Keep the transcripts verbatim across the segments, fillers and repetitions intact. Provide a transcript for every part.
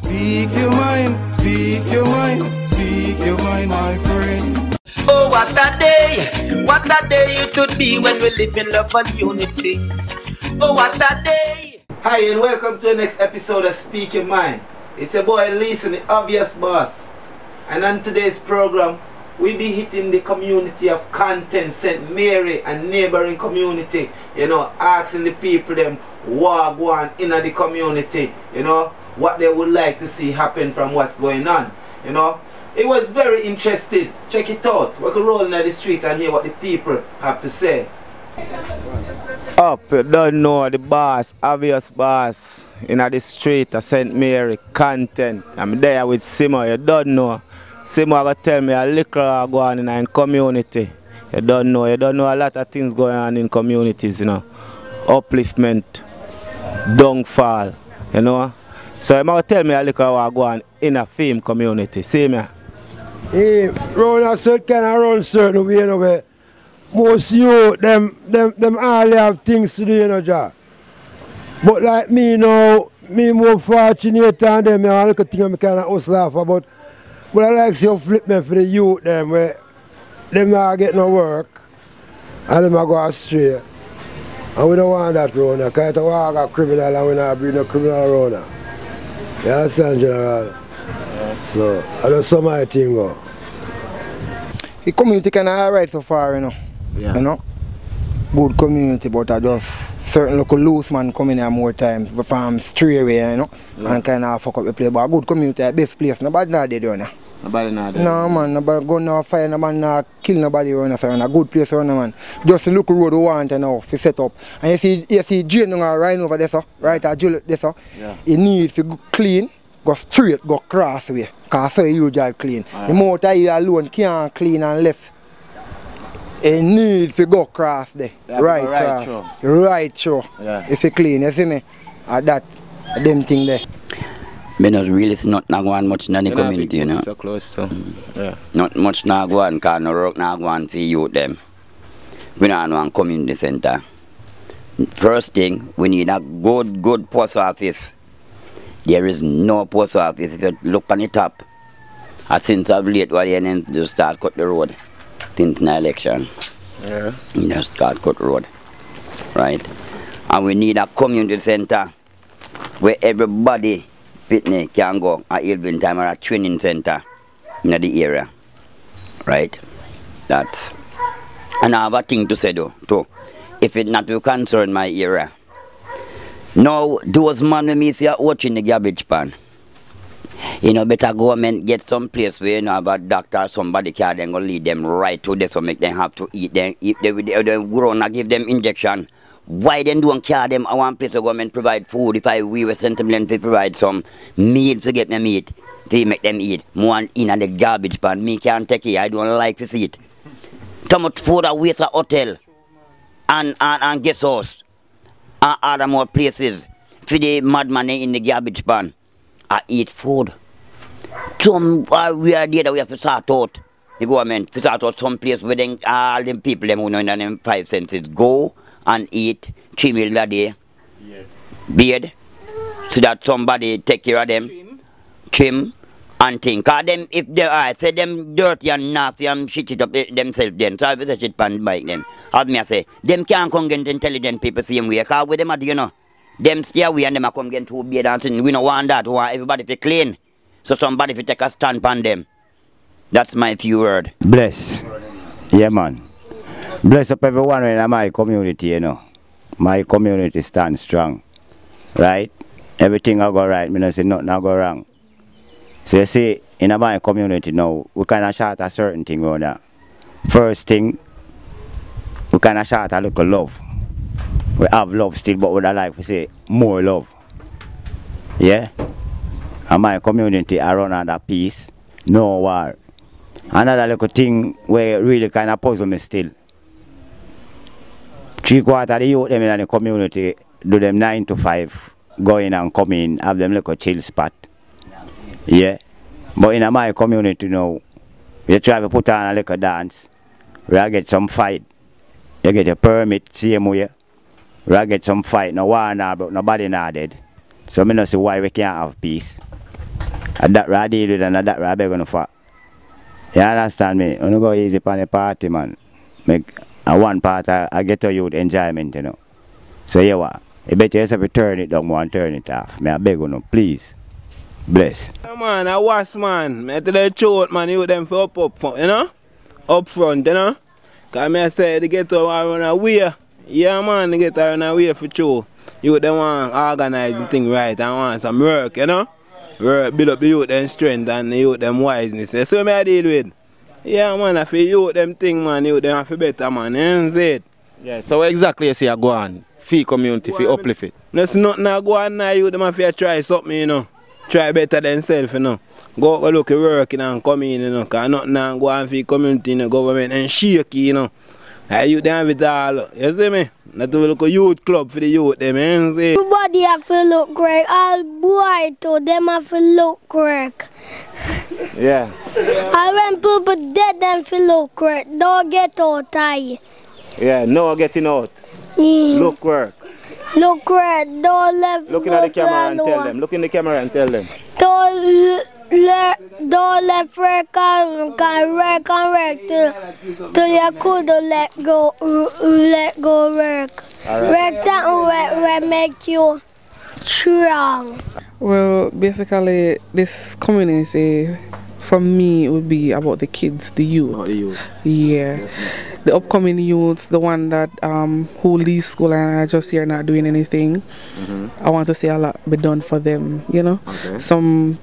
Speak your mind, speak your mind, speak your mind, my friend. Oh, what a day, what a day it would be when we live in love and unity. Oh, what a day. Hi, and welcome to the next episode of Speak Your Mind. It's your boy Leeson, the obvious boss. And on today's program, we be hitting the community of Content, Saint Mary and neighboring community. You know, asking the people them what go on in the community. You know, what they would like to see happen from what's going on. You know, it was very interesting. Check it out. We could roll down the street and hear what the people have to say. Up, don't know the boss, obvious boss, in the street of Saint Mary, Content. I'm there with Simo. You don't know. Simo go tell me a little go on in a community. You don't know. You don't know a lot of things going on in communities, you know. Upliftment, downfall, you know. So Simo tell me a little what go on in a film community. See me? Hey, round a certain kind of round certain way, you know. Most youth, them, them, them all have things to do, you know, Jah. But like me now, me more fortunate than them, I look at things I kind of hustle off about. But I like to see flip me for the youth them where them not get no work and them go astray. And we don't want that round here, because it's a criminal and we don't bring no criminal around here. You understand, General? So I don't see my thing go. The community kind of alright so far, you know. Yeah. You know? Good community, but I just certain local loose man come in here more times from stray way, you know. Yeah. And kind of fuck up the place. But a good community, the best place. Nobody not dead around here. Nobody not dead. No man, nobody go no fire, nobody not kill nobody around here. A good place around here, man. Just the local road we want you know, to set up. And you see, you see jail right over there, so, right at jail there, so. Yeah. You need to go clean, go straight, go cross way. Because so you just clean. Right. The motor you alone can't clean and left. You need to go cross there. Yeah, right, right cross. Through. Right through. Yeah. If you clean, you see me? At that, at them thing there. Me not really see nothing not going much in any community, you know. So close to. Mm. Yeah. Not much not going because no work not going for you them. We don't want community center. First thing, we need a good, good post office. There is no post office. If you look on the top, I since I've late while you just start cut the road. Since the election. Yeah. You just start cut the road. Right? And we need a community center where everybody picnic can go at evening time or a training center in the area. Right? That's another thing to say though too. If it not will concern my area. Now, those men with me see are watching the garbage pan. You know, better government get some place where you know about doctor or somebody can then go lead them right to this so make them have to eat them. If they, they, they grow and give them injection, why then don't care them? I want place the government provide food. If I we were sent them to provide some meat to get them eat, to make them eat. More in at the garbage pan. Me can't take it. I don't like to see it. Too much food I waste at hotel and and and guest house. And other more places for the madman in the garbage pan. I eat food. Some uh, we are there that we have to sort out the government. We sort out some place where then all them people them who know in them five senses go and eat three meals a day. Yeah. Beard. So that somebody take care of them. Trim, trim and thing. Cause them if they are say them dirty and nasty and shit it up themselves then. So I say shit pan bike then. As me I say, them can't come get intelligent people same way. Cause with them at you know. Them stay away and them a come get two beard and sitting. We don't want that. We want everybody to clean. So somebody to take a stand on them. That's my few word. Bless. Yeah man. Bless up everyone in my community, you know. My community stands strong. Right? Everything I go right, me not say nothing I go wrong. So you see, in my community now, we kinda shout a certain thing around that. First thing, we kinda shout a little love. We have love still, but with our life, we say more love. Yeah? And my community around under peace, no war. Another little thing where really kind of puzzle me still. Three quarters of the youth them in the community do them nine to five, go in and come in, have them little chill spot. Yeah? But in my community now, you try to put on a little dance, we get some fight, you get a permit, same way. We get some fight, no war now, but nobody not dead. So I don't see why we can't have peace. A that I deal with and a that I beg on the fat. You understand me? I don't go easy upon the party, man. Make a one part I, I get to you with enjoyment, you know. So you what? You better yourself to turn it down and turn it off. May I beg on you, please. Bless. Yeah, man, I was man. I tell you the truth, man, you with them for up up front, you know? Up front, you know? Cause I say they get to run away. Yeah man, they get to run away for sure. You with them want to organize the thing right and want some work, you know? Work, build up the youth them strength and the youth them wiseness. That's what I deal with. Yeah man, I feel youth them thing man, youth them have to better man, you know what I'm saying? Yeah, so exactly you see I go on? Fee community, fee uplift it. There's nothing I go on now, youth them have to try something, you know? Try better themselves, you know. Go, go look at working and come in, you know. Cause nothing and go on for the community and the government and shake, you know. And you have it all, you see me? Not to look a youth club for the youth, them, you see? Everybody have to look great. All boys too, them have to look great. Yeah. And when people dead, them feel look great. Don't get out tired. Yeah, no getting out. Mm. Look work. Look right, don't let look at the camera and tell them. Look in the camera and tell them. Don't let don't let work and can work and work till till you could let go let go work. Right. Work that will, will make you strong. Well, basically, this community from me would be about the kids, the youth. Oh, the youth. Yeah. Definitely. The upcoming youths, the one that um, who leave school and are just here not doing anything, mm-hmm. I want to see a lot be done for them, you know. Okay. Some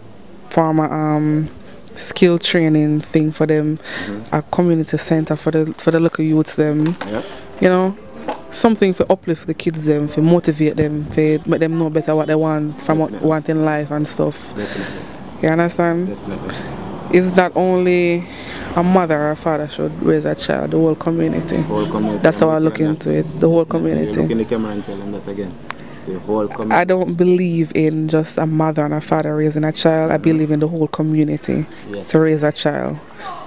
form of um, skill training thing for them, mm-hmm. a community center for the for the local youths them, yep. You know, something to uplift the kids them, to motivate them, to make them know better what they want from what want in life and stuff. Definitely. You understand? Definitely. It's not only a mother or a father should raise a child, the whole community. The whole community. That's how I look into it, the whole community. Look in the camera and tell them that again. The whole community. I don't believe in just a mother and a father raising a child. I believe in the whole community, yes. To raise a child,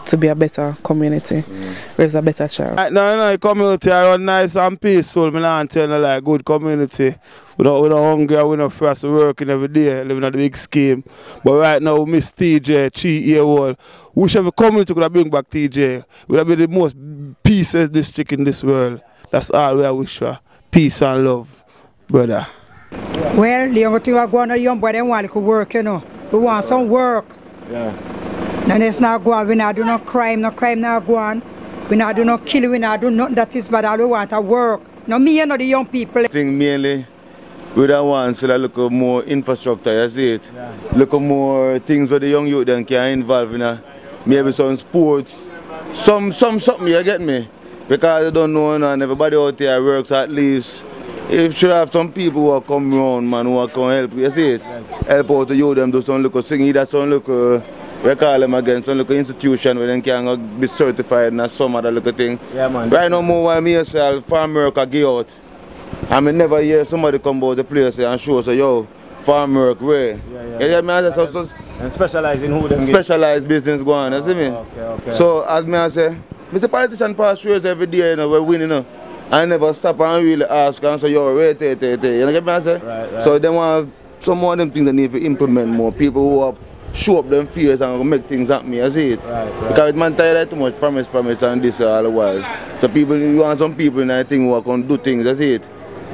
to be a better community, mm. Raise a better child. Right now, you know, the community I run nice and peaceful. I don't tell you, like, good community. We don't, we don't hungry, we don't fast, we working every day, living at the big scheme. But right now, we miss T J, three year old. Wish every community could have bring back T J. Would have been the most peaceful district in this world. That's all we wish for. Peace and love, brother. Well, the young people are going to young boy, they want to work, you know. We want some work. Yeah. And it's not going, we not do no crime, no crime not going. We not do no killing, we not do nothing that is bad, all we want to work. No me and you know, the young people. I think mainly we don't want to look at more infrastructure, you see it? Yeah. Look at more things where the young youth then can involve in a, maybe some sports, some, some something, you get me? Because you don't know, and everybody out there works at least. You should have some people who are come round, man, who are come help, you see it? Yes. Help out the youth, them do some little singing, either some little, we call them again, some little institution where they can be certified and some other little thing. Yeah, man. Right now, more while me yourself, farm work I get out. I mean, never hear somebody come about the place and show us, so, yo, farm work, where? Yeah, yeah. Yeah, yeah. Man, I say, so, so, and specialize in who them specialized get? Business going, you oh, see me? Okay, okay. So, as me I say, Mister Politician pass shows every day, you know, we're winning, you know. I never stop and really ask and say, yo, wait, wait, wait, wait. You know what I'm saying? Right, right. So, they want some more of them things that need to implement more. People who are show up them fears and make things happen, you see it? Right, right. Because man tired too much, promise, promise, and this all the while. So, people, you want some people in that thing who are going to do things, that's it.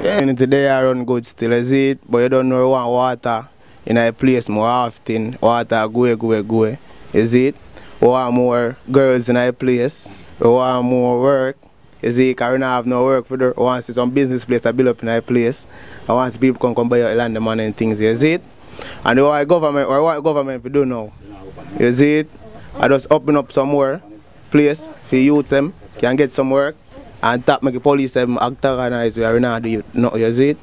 Yeah. And today I run good still, you see it? But you don't know you want water in a place more often. Water go, go, go, you see it? We want more girls in a place. We want more work. You see, because we don't have no work for the I want to see some business place I build up in our place. I want to see people come, come buy your land, the money and things, you see it? And what government, what government we do now, you see it? I just open up some more place for youth them, can get some work, and that make the police them act organized where we don't do youth, no, you see it?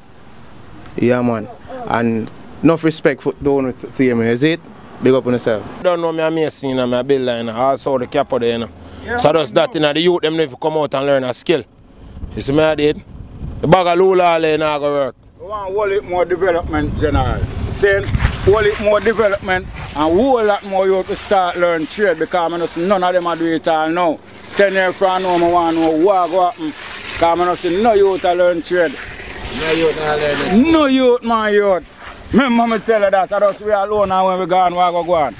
Yeah, man. And enough respect for doing with them, you see it? Big up on yourself. I don't know my mess in my building, I saw the cap of there, you know. Yeah, so that's that, you know, the youth them need to come out and learn a skill. You see what I did? The bag of lula all ain't going to work. We want whole lot more development, General. Saying whole lot more development and whole lot more youth to start learn trade because none of them are doing it all now. Ten years from now, I want to know what will happen because I don't see no youth to learn trade. No youth to learn it. No youth, my youth. My mama tell her that, that us we alone and when we gone, we go go on.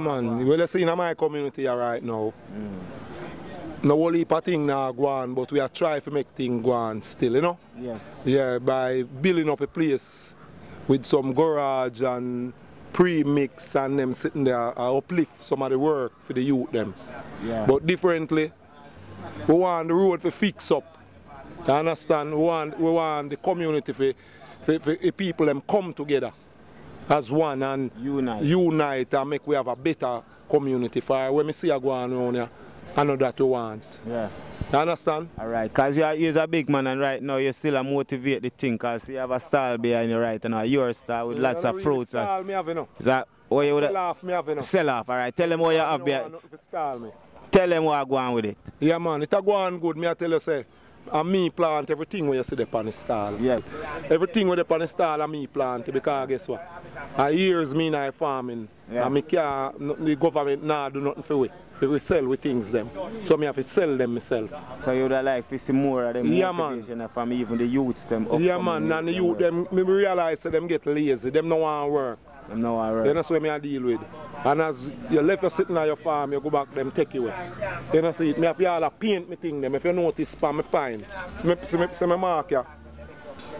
Man, well, you see in my community right now, mm. no whole heap of things now go on, but we are trying to make things go on still, you know? Yes. Yeah, by building up a place with some garage and pre-mix and them sitting there, uh, uplift some of the work for the youth them. Yeah. But differently, we want the road to fix up. You understand? We want, we want the community for, for, for the people them come together as one and unite. unite and make we have a better community for when we see a going on here, I know that we want. Yeah. You understand? Alright, because you you're a big man and right now you still a motivate the thing because you have a style behind you right now. You're a style with lots of fruits. Really style me have enough. Is that what you would sell off me have enough. Sell off, alright. Tell them what you have behind. Tell them what I go on with it. Yeah man, it's a go on good, me I tell you say. And me plant everything where you see the pan stall. Yeah. Everything with the pan stall I me plant because guess what? I years me not farming. Yeah. And me can't, the government nah do nothing for we. If we sell we things them. So me have to sell them myself. So you would like to see more of them yeah, motivation man. From even the youths them up. Yeah man, and the youth them me realize that them get lazy, them no want work. Them no want work. Then that's what me I deal with. And as you left you sitting on your farm, you go back them take you away. You know see, me have to paint me thing them. If you notice pan me pine. See me, see me, see me mark here.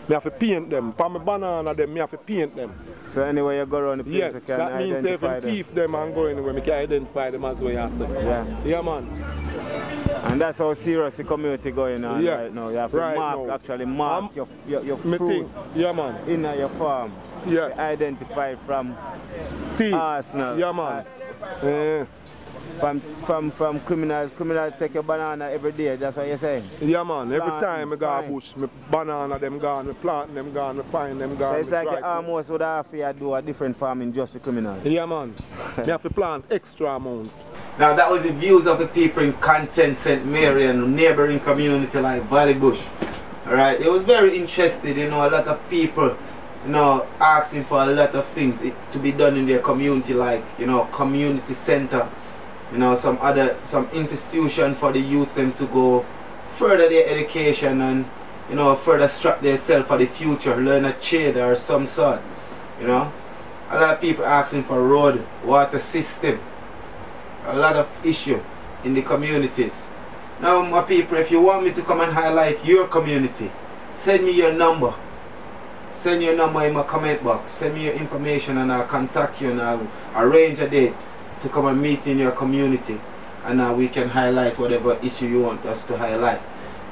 Me have to paint them. Pan me banana them, me have to paint them. So anyway you go around the place yes, you can identify them. Yes, that means if you thief them and go anywhere, me can identify them as well yourself. Yeah. Yeah man. And that's how serious the community going on yeah. right now. You have to right mark, now. actually mark um, your, your, your fruit yeah, man. in your farm. Yeah. Identify from Thief. Arsenal. Yeah, man. Uh, yeah. From, from, from criminals. Criminals take your banana every day, that's what you're saying? Yeah, man. Every plant time I go pine. bush, my banana them gone, my plant them gone, my pine them gone. So it's like you almost would have to do a different farming just for criminals. Yeah, man. You have to plant extra amount. Now that was the views of the people in Content Saint Mary and neighboring community like Ballybush. Alright, it was very interested, you know, a lot of people, you know, asking for a lot of things to be done in their community, like, you know, community center, you know, some other, some institution for the youth them to go further their education and, you know, further strap themselves for the future, learn a trade or some sort, you know. A lot of people asking for road, water system. A lot of issue in the communities. Now my people, if you want me to come and highlight your community, send me your number. Send your number in my comment box. Send me your information and I'll contact you and I'll arrange a date to come and meet in your community. And now we can highlight whatever issue you want us to highlight.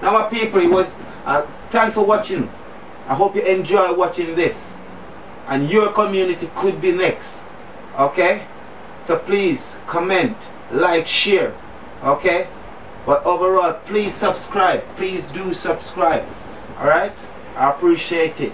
Now my people, it was uh, thanks for watching. I hope you enjoy watching this. And your community could be next. Okay? So please comment, like, share, okay? But overall, please subscribe. Please do subscribe. Alright? I appreciate it.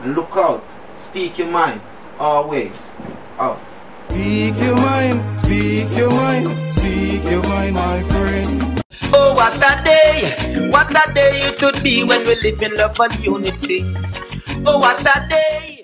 And look out. Speak your mind. Always. Out. Speak your mind. Speak your mind. Speak your mind, my friend. Oh, what a day. What a day it would be when we live in love and unity. Oh, what a day.